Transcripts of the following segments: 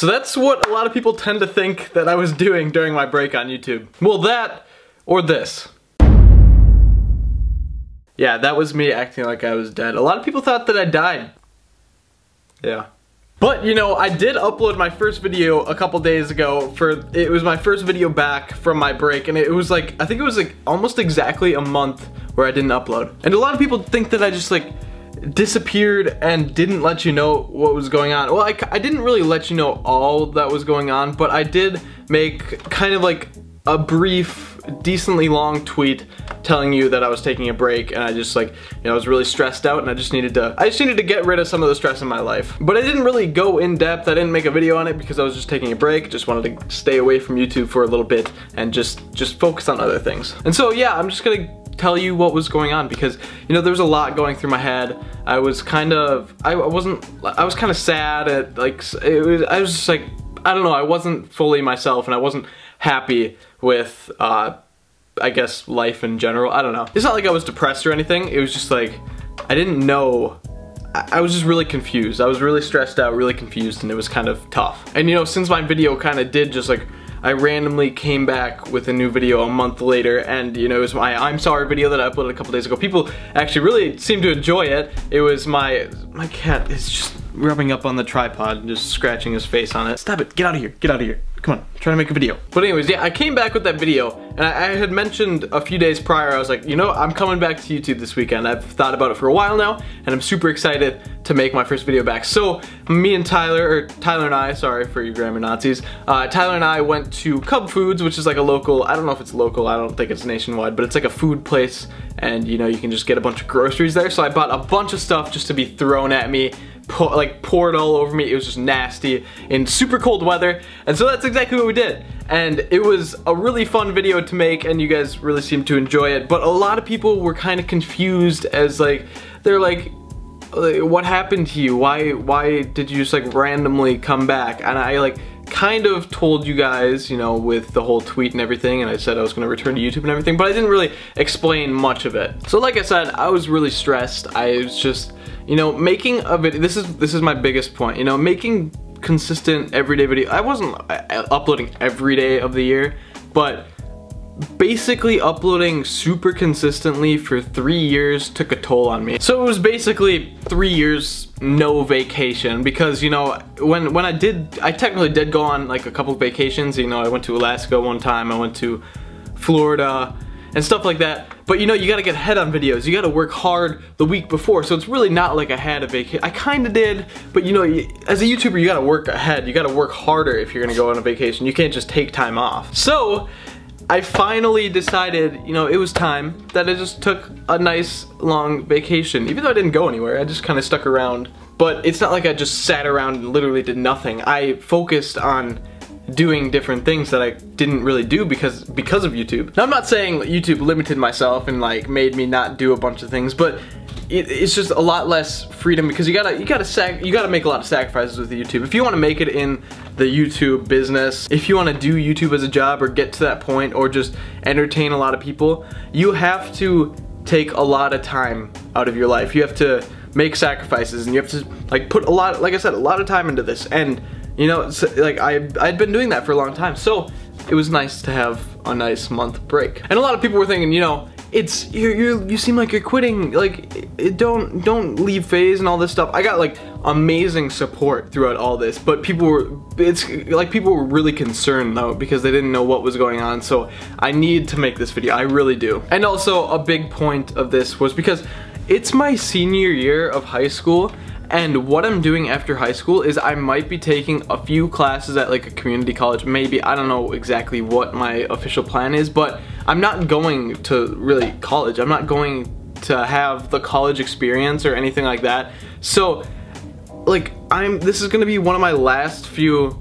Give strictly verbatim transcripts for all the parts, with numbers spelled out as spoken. So that's what a lot of people tend to think that I was doing during my break on YouTube. Well, that or this. Yeah, that was me acting like I was dead. A lot of people thought that I died. Yeah. But, you know, I did upload my first video a couple days ago for, it was my first video back from my break, and it was like, I think it was like almost exactly a month where I didn't upload. And a lot of people think that I just like disappeared and didn't let you know what was going on. Well, I, I didn't really let you know all that was going on, but I did make kind of like a brief, decently long tweet telling you that I was taking a break, and I just like, you know, I was really stressed out, and I just needed to, I just needed to get rid of some of the stress in my life. But I didn't really go in depth, I didn't make a video on it because I was just taking a break, just wanted to stay away from YouTube for a little bit and just, just focus on other things. And so yeah, I'm just gonna tell you what was going on because, you know, there was a lot going through my head. I was kind of, I wasn't, I was kind of sad at like, it was, I was just like, I don't know, I wasn't fully myself and I wasn't happy with, uh, I guess life in general. I don't know. It's not like I was depressed or anything. It was just like, I didn't know. I, I was just really confused. I was really stressed out, really confused, and it was kind of tough. And you know, since my video kind of did just like, I randomly came back with a new video a month later, and you know, it was my I'm sorry video that I uploaded a couple days ago. People actually really seemed to enjoy it. It was my, my cat is just rubbing up on the tripod and just scratching his face on it. Stop it, get out of here, get out of here. Come on, try to make a video. But anyways, yeah, I came back with that video, and I, I had mentioned a few days prior, I was like, you know, I'm coming back to YouTube this weekend. I've thought about it for a while now, and I'm super excited to make my first video back. So, me and Tyler, or Tyler and I, sorry for you grammar Nazis, uh, Tyler and I went to Cub Foods, which is like a local, I don't know if it's local, I don't think it's nationwide, but it's like a food place, and you know, you can just get a bunch of groceries there. So I bought a bunch of stuff just to be thrown at me, Po like poured all over me. It was just nasty in super cold weather, and so that's exactly what we did, and it was a really fun video to make, and you guys really seemed to enjoy it. But a lot of people were kind of confused, as like they're like, what happened to you? Why why did you just like randomly come back? And I like kind of told you guys, you know, with the whole tweet and everything, and I said I was gonna return to YouTube and everything, but I didn't really explain much of it. So like I said, I was really stressed. I was just, you know, making a video, this is, this is my biggest point, you know, making consistent everyday video. I wasn't uploading every day of the year, but basically uploading super consistently for three years took a toll on me. So it was basically three years no vacation, because you know, when when I did, I technically did go on like a couple of vacations. You know, I went to Alaska one time, I went to Florida and stuff like that. But you know, you gotta get ahead on videos, you gotta work hard the week before, so it's really not like I had a vacation. I kinda did, but you know, as a YouTuber you gotta work ahead, you gotta work harder if you're gonna go on a vacation. You can't just take time off. So I finally decided, you know, it was time that I just took a nice long vacation. Even though I didn't go anywhere, I just kind of stuck around. But it's not like I just sat around and literally did nothing. I focused on doing different things that I didn't really do because because of YouTube. Now, I'm not saying YouTube limited myself and like made me not do a bunch of things, but it, it's just a lot less freedom, because you gotta you gotta sac you gotta make a lot of sacrifices with YouTube if you want to make it in the YouTube business. If you want to do YouTube as a job or get to that point or just entertain a lot of people, you have to take a lot of time out of your life. You have to make sacrifices, and you have to like put a lot, like I said, a lot of time into this. And you know, it's like I, I'd been doing that for a long time, so it was nice to have a nice month break. And a lot of people were thinking, you know, it's, you you you seem like you're quitting, like it, don't don't leave phase and all this stuff. I got like amazing support throughout all this, but people were, it's like people were really concerned though because they didn't know what was going on. So I need to make this video, I really do. And also a big point of this was because it's my senior year of high school, and what I'm doing after high school is I might be taking a few classes at like a community college, maybe. I don't know exactly what my official plan is, but I'm not going to really college. I'm not going to have the college experience or anything like that. So like I'm, this is gonna be one of my last few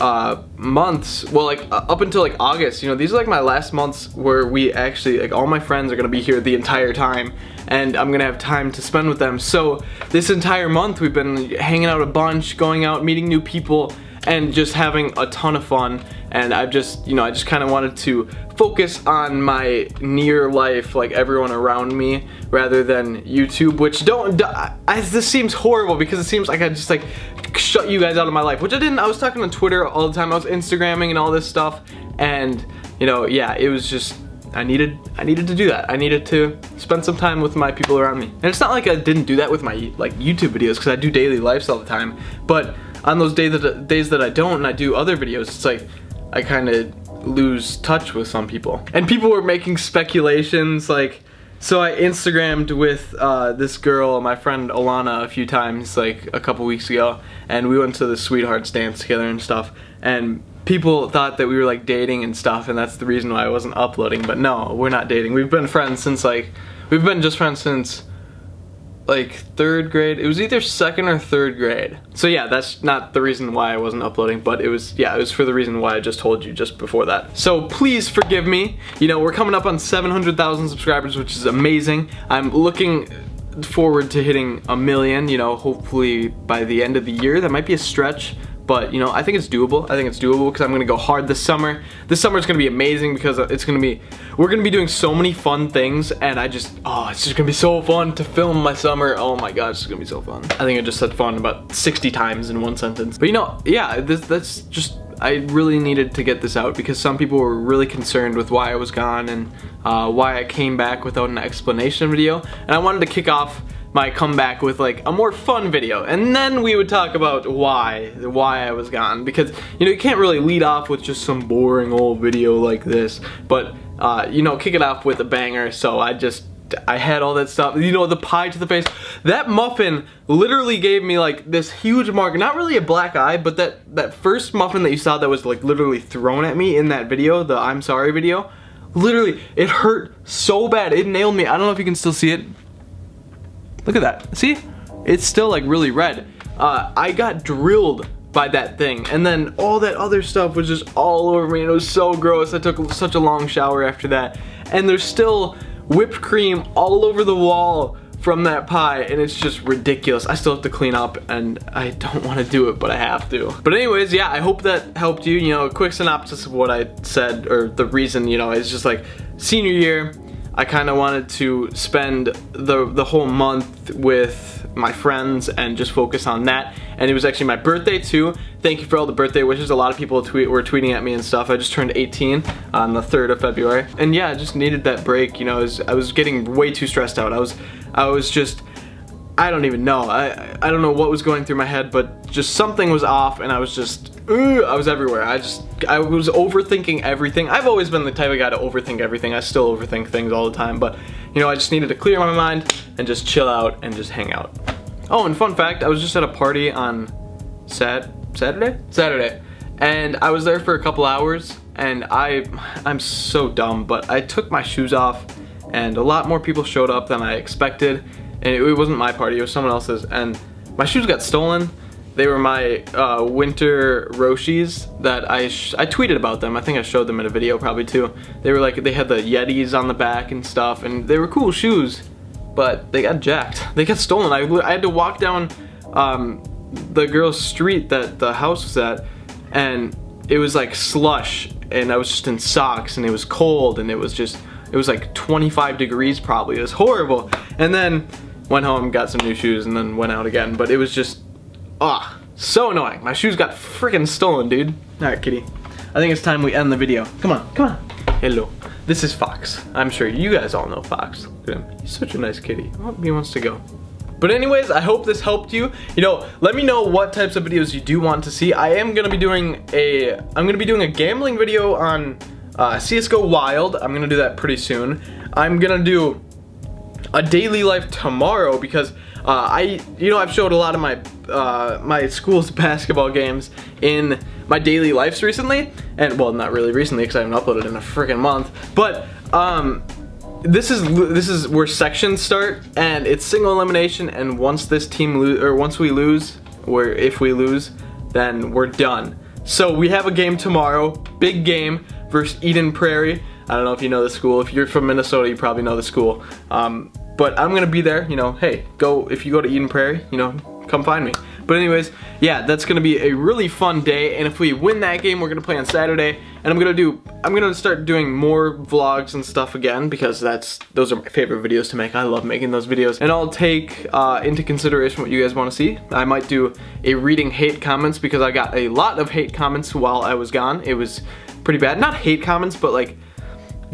uh, months, well like uh, up until like August, you know, these are like my last months where we actually, like all my friends are gonna be here the entire time, and I'm gonna have time to spend with them. So this entire month we've been hanging out a bunch, going out, meeting new people, and just having a ton of fun. And I've just, you know, I just kind of wanted to focus on my near life, like everyone around me, rather than YouTube, which don't, I, this seems horrible because it seems like I just like shut you guys out of my life, which I didn't. I was talking on Twitter all the time. I was Instagramming and all this stuff, and you know, yeah, it was just I needed I needed to do that. I needed to spend some time with my people around me. And it's not like I didn't do that with my like YouTube videos, because I do daily lives all the time. But on those days that days that I don't and I do other videos, it's like I kind of lose touch with some people. And people were making speculations like. So I Instagrammed with uh, this girl, my friend Alana, a few times, like a couple weeks ago, and we went to the Sweethearts dance together and stuff, and people thought that we were like dating and stuff, and that's the reason why I wasn't uploading, but no, we're not dating. We've been friends since like, we've been just friends since like third grade. It was either second or third grade. So yeah, that's not the reason why I wasn't uploading, but it was, yeah, it was for the reason why I just told you just before that. So please forgive me. You know, we're coming up on seven hundred thousand subscribers, which is amazing. I'm looking forward to hitting a million, you know, hopefully by the end of the year. That might be a stretch, but you know, I think it's doable. I think it's doable because I'm gonna go hard this summer. This summer is gonna be amazing because it's gonna be, we're gonna be doing so many fun things, and I just, oh, it's just gonna be so fun to film my summer. Oh my God, it's gonna be so fun. I think I just said fun about sixty times in one sentence. But you know, yeah, this, that's just, I really needed to get this out because some people were really concerned with why I was gone and uh, why I came back without an explanation video. And I wanted to kick off my comeback with like a more fun video, and then we would talk about why why I was gone, because you know you can't really lead off with just some boring old video like this, but uh, you know, kick it off with a banger. So I just I had all that stuff, you know, the pie to the face. That muffin literally gave me like this huge mark, not really a black eye, but that that first muffin that you saw that was like literally thrown at me in that video, the I'm sorry video, literally it hurt so bad, it nailed me. I don't know if you can still see it. Look at that, see? It's still like really red. Uh, I got drilled by that thing, and then all that other stuff was just all over me, and it was so gross. I took such a long shower after that, and there's still whipped cream all over the wall from that pie, and it's just ridiculous. I still have to clean up, and I don't want to do it, but I have to. But anyways, yeah, I hope that helped you. You know, a quick synopsis of what I said, or the reason, you know, is just like senior year, I kind of wanted to spend the, the whole month with my friends and just focus on that. And it was actually my birthday too. Thank you for all the birthday wishes. A lot of people tweet, were tweeting at me and stuff. I just turned eighteen on the third of February. And yeah, I just needed that break. You know, I was, I was getting way too stressed out. I was, I was just, I don't even know. I, I don't know what was going through my head, but just something was off, and I was just, Ooh, I was everywhere. I just, I was overthinking everything. I've always been the type of guy to overthink everything. I still overthink things all the time, but you know, I just needed to clear my mind and just chill out and just hang out. Oh, and fun fact, I was just at a party on Sat Saturday? Saturday. And I was there for a couple hours, and I, I'm so dumb, but I took my shoes off, and a lot more people showed up than I expected. And it, it wasn't my party, it was someone else's, and my shoes got stolen. They were my uh, winter Roshis that I sh I tweeted about them. I think I showed them in a video probably too. They were like, they had the Yetis on the back and stuff, and they were cool shoes, but they got jacked. They got stolen. I, I had to walk down um, the girl's street that the house was at, and it was like slush, and I was just in socks, and it was cold, and it was just, it was like twenty-five degrees probably. It was horrible. And then went home, got some new shoes, and then went out again, but it was just, ah, oh, so annoying. My shoes got freaking stolen, dude. All right, kitty. I think it's time we end the video. Come on, come on. Hello. This is Fox. I'm sure you guys all know Fox. Look at him. He's such a nice kitty. Oh, he wants to go. But anyways, I hope this helped you. You know, let me know what types of videos you do want to see. I am gonna be doing a, I'm gonna be doing a gambling video on uh, C S G O Wild. I'm gonna do that pretty soon. I'm gonna do a daily life tomorrow because uh, I, you know, I've showed a lot of my uh, my school's basketball games in my daily lives recently, and well, not really recently because I haven't uploaded in a freaking month. But um, this is this is where sections start, and it's single elimination. And once this team lose, or once we lose, or if we lose, then we're done. So we have a game tomorrow, big game versus Eden Prairie. I don't know if you know the school. If you're from Minnesota, you probably know the school. Um, but I'm gonna be there, you know, hey, go, if you go to Eden Prairie, you know, come find me. But anyways, yeah, that's gonna be a really fun day, and if we win that game, we're gonna play on Saturday, and I'm gonna do, I'm gonna start doing more vlogs and stuff again, because that's, those are my favorite videos to make. I love making those videos, and I'll take uh, into consideration what you guys wanna see. I might do a reading hate comments, because I got a lot of hate comments while I was gone. It was pretty bad, not hate comments, but like,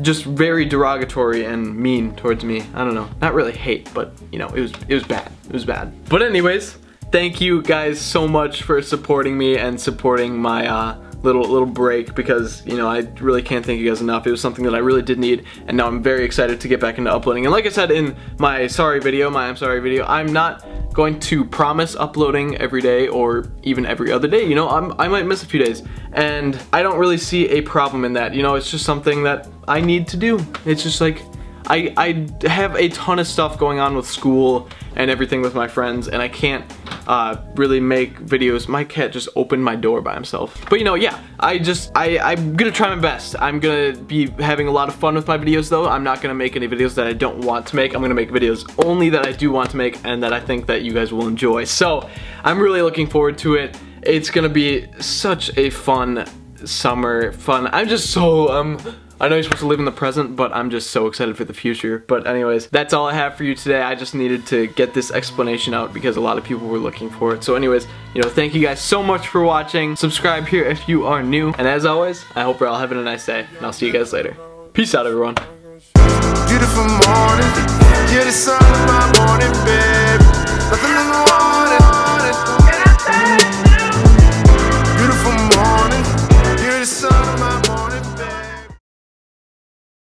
just very derogatory and mean towards me. I don't know, not really hate, but you know, it was it was bad, it was bad. But anyways, thank you guys so much for supporting me and supporting my uh, little little break, because you know, I really can't thank you guys enough. It was something that I really did need, and now I'm very excited to get back into uploading. And like I said in my sorry video, my I'm sorry video, I'm not going to promise uploading every day or even every other day. You know, I'm, I might miss a few days, and I don't really see a problem in that. You know, it's just something that I need to do. It's just like, I, I have a ton of stuff going on with school and everything with my friends, and I can't uh, really make videos. My cat just opened my door by himself. But you know, yeah, I just, I, I'm gonna try my best. I'm gonna be having a lot of fun with my videos though. I'm not gonna make any videos that I don't want to make. I'm gonna make videos only that I do want to make and that I think that you guys will enjoy. So, I'm really looking forward to it. It's gonna be such a fun summer, fun. I'm just so, um, I know you're supposed to live in the present, but I'm just so excited for the future. But anyways, that's all I have for you today. I just needed to get this explanation out because a lot of people were looking for it. So anyways, you know, thank you guys so much for watching. Subscribe here if you are new. And as always, I hope you're all having a nice day. And I'll see you guys later. Peace out, everyone. Beautiful morning.